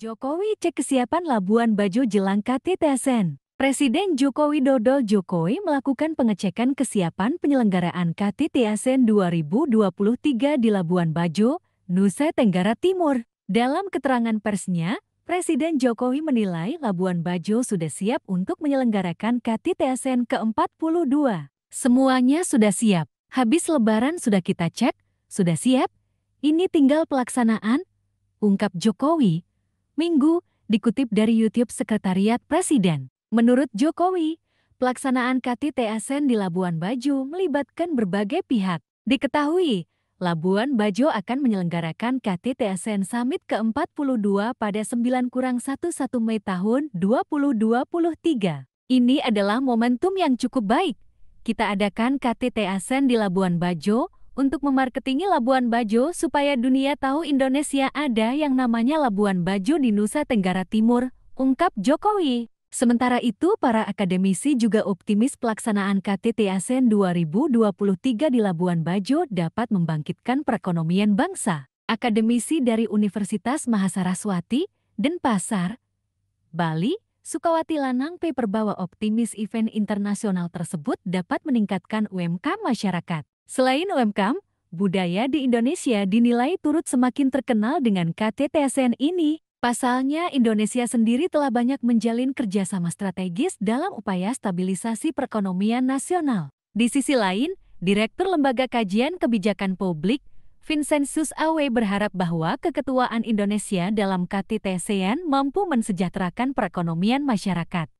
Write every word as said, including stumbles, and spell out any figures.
Jokowi cek kesiapan Labuan Bajo jelang K T T ASEAN. Presiden Joko Widodo Jokowi melakukan pengecekan kesiapan penyelenggaraan K T T ASEAN dua ribu dua puluh tiga di Labuan Bajo, Nusa Tenggara Timur. Dalam keterangan persnya, Presiden Jokowi menilai Labuan Bajo sudah siap untuk menyelenggarakan K T T ASEAN ke empat puluh dua. Semuanya sudah siap. Habis lebaran sudah kita cek, sudah siap. Ini tinggal pelaksanaan, ungkap Jokowi. Minggu, dikutip dari YouTube Sekretariat Presiden. Menurut Jokowi, pelaksanaan K T T ASEAN di Labuan Bajo melibatkan berbagai pihak. Diketahui, Labuan Bajo akan menyelenggarakan K T T ASEAN Summit ke empat puluh dua pada sembilan sebelas Mei tahun dua ribu dua puluh tiga. Ini adalah momentum yang cukup baik. Kita adakan K T T ASEAN di Labuan Bajo untuk memarketingi Labuan Bajo supaya dunia tahu Indonesia ada yang namanya Labuan Bajo di Nusa Tenggara Timur, ungkap Jokowi. Sementara itu, para akademisi juga optimis pelaksanaan K T T ASEAN dua ribu dua puluh tiga di Labuan Bajo dapat membangkitkan perekonomian bangsa. Akademisi dari Universitas Mahasaraswati, Denpasar, Bali, Sukawati Lanang P Perbawa optimis event internasional tersebut dapat meningkatkan U M K M masyarakat. Selain U M K M, budaya di Indonesia dinilai turut semakin terkenal dengan K T T ASEAN ini. Pasalnya, Indonesia sendiri telah banyak menjalin kerjasama strategis dalam upaya stabilisasi perekonomian nasional. Di sisi lain, Direktur Lembaga Kajian Kebijakan Publik, Vinsensius Awey berharap bahwa keketuaan Indonesia dalam K T T ASEAN mampu mensejahterakan perekonomian masyarakat.